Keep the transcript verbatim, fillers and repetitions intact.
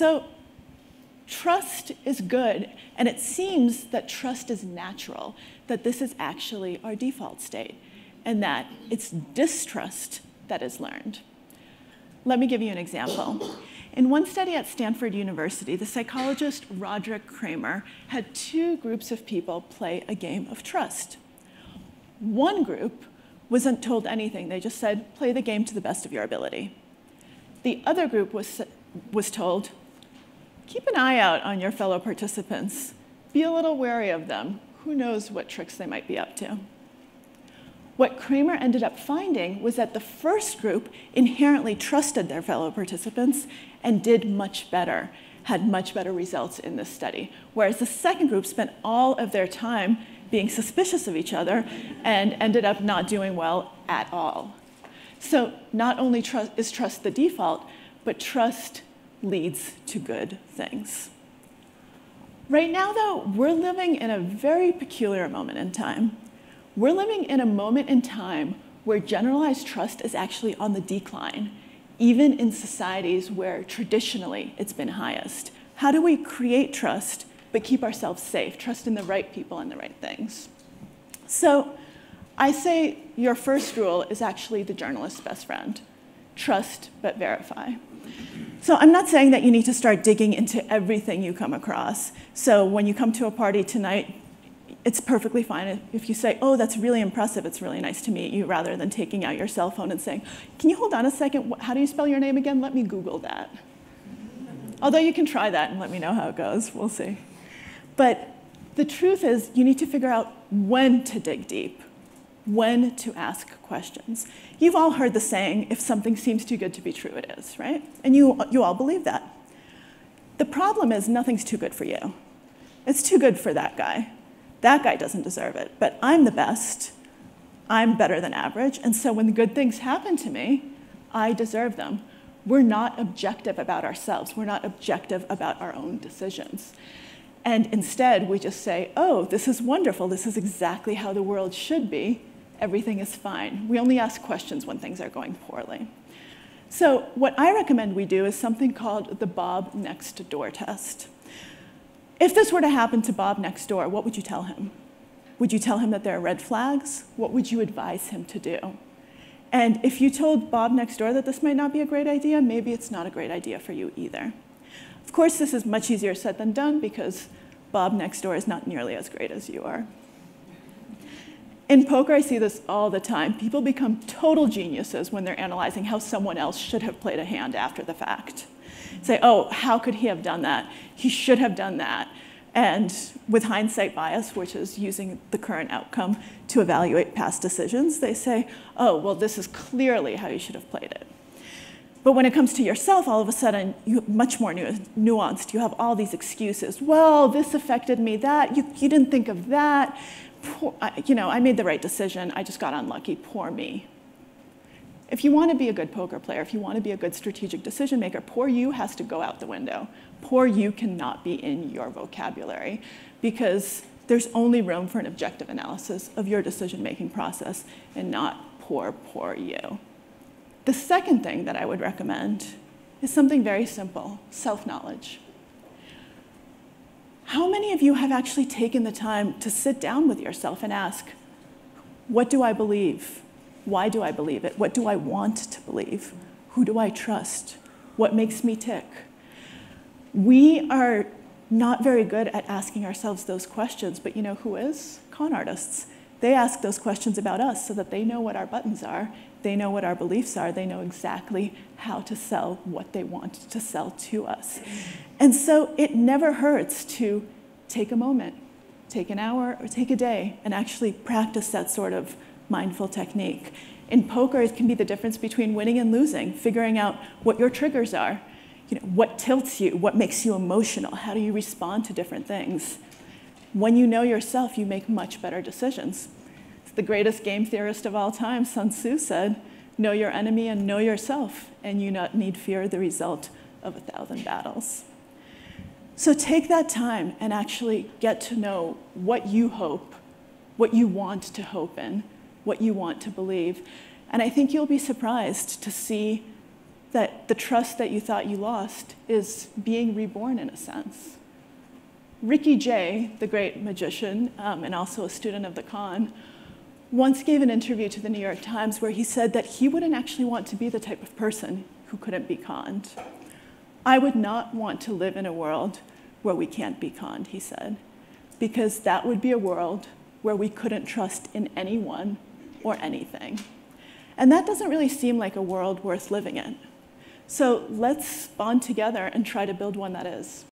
So trust is good, and it seems that trust is natural, that this is actually our default state, and that it's distrust that is learned. Let me give you an example. In one study at Stanford University, the psychologist Roderick Kramer had two groups of people play a game of trust. One group wasn't told anything. They just said, play the game to the best of your ability. The other group was, was told, keep an eye out on your fellow participants. Be a little wary of them. Who knows what tricks they might be up to? What Kramer ended up finding was that the first group inherently trusted their fellow participants and did much better, had much better results in this study, whereas the second group spent all of their time being suspicious of each other and ended up not doing well at all. So not only trust, is trust the default, but trust leads to good things. Right now, though, we're living in a very peculiar moment in time. We're living in a moment in time where generalized trust is actually on the decline, even in societies where traditionally it's been highest. How do we create trust but keep ourselves safe, trust in the right people and the right things? So I say your first rule is actually the journalist's best friend. Trust but verify. So I'm not saying that you need to start digging into everything you come across. So when you come to a party tonight, it's perfectly fine if you say, oh, that's really impressive, it's really nice to meet you, rather than taking out your cell phone and saying, can you hold on a second, how do you spell your name again? Let me Google that. Although you can try that and let me know how it goes, we'll see. But the truth is, you need to figure out when to dig deep, when to ask questions. You've all heard the saying, if something seems too good to be true, it is, right? And you, you all believe that. The problem is nothing's too good for you. It's too good for that guy. That guy doesn't deserve it, but I'm the best. I'm better than average, and so when good things happen to me, I deserve them. We're not objective about ourselves. We're not objective about our own decisions. And instead, we just say, oh, this is wonderful. This is exactly how the world should be. Everything is fine. We only ask questions when things are going poorly. So what I recommend we do is something called the Bob next door test. If this were to happen to Bob next door, what would you tell him? Would you tell him that there are red flags? What would you advise him to do? And if you told Bob next door that this might not be a great idea, maybe it's not a great idea for you either. Of course, this is much easier said than done because Bob next door is not nearly as great as you are. In poker, I see this all the time. People become total geniuses when they're analyzing how someone else should have played a hand after the fact. Say, oh, how could he have done that? He should have done that. And with hindsight bias, which is using the current outcome to evaluate past decisions, they say, oh, well, this is clearly how you should have played it. But when it comes to yourself, all of a sudden, you're much more nu nuanced. You have all these excuses. Well, this affected me, that. You, you didn't think of that. Poor, I, you know, I made the right decision. I just got unlucky. Poor me. If you want to be a good poker player, if you want to be a good strategic decision maker, poor you has to go out the window. Poor you cannot be in your vocabulary because there's only room for an objective analysis of your decision-making process and not poor, poor you. The second thing that I would recommend is something very simple, self-knowledge. How many of you have actually taken the time to sit down with yourself and ask, what do I believe? Why do I believe it? What do I want to believe? Who do I trust? What makes me tick? We are not very good at asking ourselves those questions, but you know who is? Con artists. They ask those questions about us so that they know what our buttons are, they know what our beliefs are, they know exactly how to sell what they want to sell to us. And so it never hurts to take a moment, take an hour, or take a day, and actually practice that sort of mindful technique. In poker, it can be the difference between winning and losing, figuring out what your triggers are, you know, what tilts you, what makes you emotional, how do you respond to different things. When you know yourself, you make much better decisions. It's the greatest game theorist of all time, Sun Tzu, said, know your enemy and know yourself, and you not need fear the result of a thousand battles. So take that time and actually get to know what you hope, what you want to hope in, what you want to believe. And I think you'll be surprised to see that the trust that you thought you lost is being reborn in a sense. Ricky Jay, the great magician um, and also a student of the Khan, once gave an interview to the New York Times where he said that he wouldn't actually want to be the type of person who couldn't be conned. I would not want to live in a world where we can't be conned, he said, because that would be a world where we couldn't trust in anyone or anything. And that doesn't really seem like a world worth living in. So let's bond together and try to build one that is.